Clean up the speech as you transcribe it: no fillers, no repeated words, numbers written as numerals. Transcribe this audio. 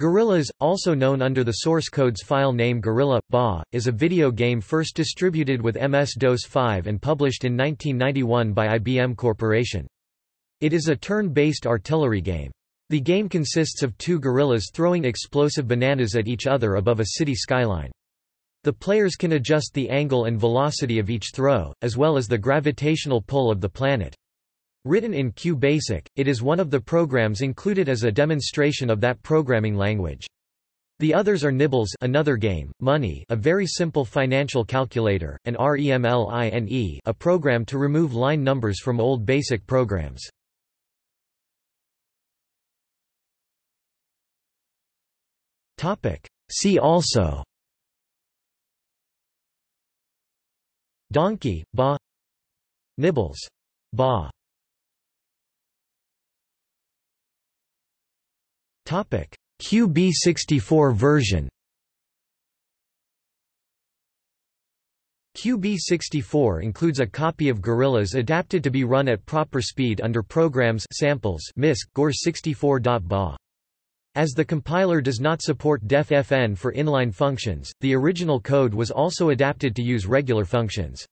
Gorillas, also known under the source code's file name Gorilla.Bas, is a video game first distributed with MS-DOS 5 and published in 1991 by IBM Corporation. It is a turn-based artillery game. The game consists of two gorillas throwing explosive bananas at each other above a city skyline. The players can adjust the angle and velocity of each throw, as well as the gravitational pull of the planet. Written in QBasic, it is one of the programs included as a demonstration of that programming language. The others are Nibbles, another game, Money, a very simple financial calculator, and REMLINE, a program to remove line numbers from old basic programs. Topic: See also Donkey.Bas, Nibbles.Bas. Topic: QB64 version. QB64 includes a copy of Gorillas adapted to be run at proper speed under Programs Samples MISC GOR64.BAS. As the compiler does not support deffn for inline functions, the original code was also adapted to use regular functions.